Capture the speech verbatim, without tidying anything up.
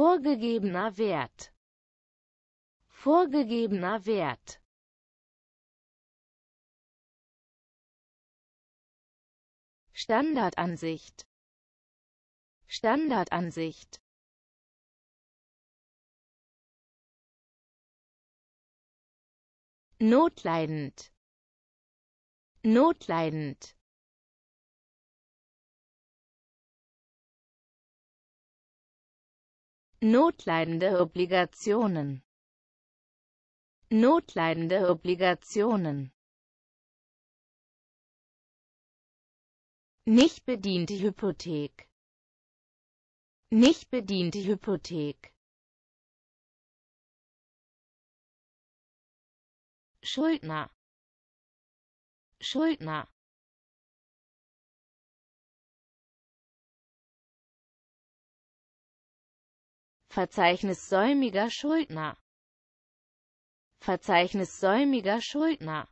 Vorgegebener Wert. Vorgegebener Wert. Standardansicht. Standardansicht. Notleidend. Notleidend. Notleidende Obligationen. Notleidende Obligationen. Nicht bediente Hypothek. Nicht bediente Hypothek. Schuldner. Schuldner. Verzeichnis säumiger Schuldner. Verzeichnis säumiger Schuldner.